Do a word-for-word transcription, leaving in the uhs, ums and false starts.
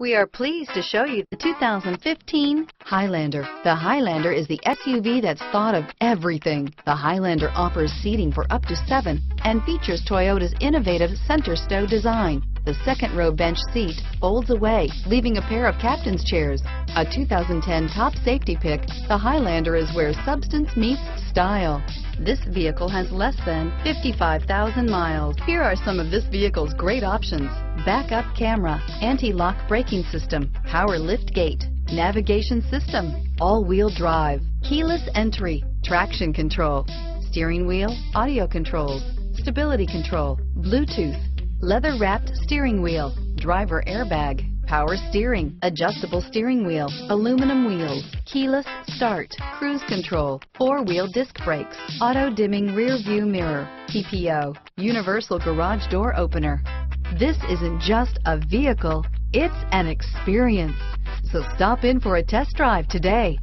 We are pleased to show you the two thousand fifteen Highlander. The Highlander is the S U V that's thought of everything. The Highlander offers seating for up to seven and features Toyota's innovative center stow design. The second row bench seat folds away, leaving a pair of captain's chairs. A two thousand ten top safety pick, the Highlander is where substance meets style. This vehicle has less than fifty-five thousand miles. Here are some of this vehicle's great options: backup camera, anti-lock braking system, power lift gate, navigation system, all-wheel drive, keyless entry, traction control, steering wheel audio controls, stability control, Bluetooth, leather-wrapped steering wheel, driver airbag, power steering, adjustable steering wheel, aluminum wheels, keyless start, cruise control, four-wheel disc brakes, auto-dimming rear-view mirror, P P O, universal garage door opener. This isn't just a vehicle, it's an experience. So stop in for a test drive today.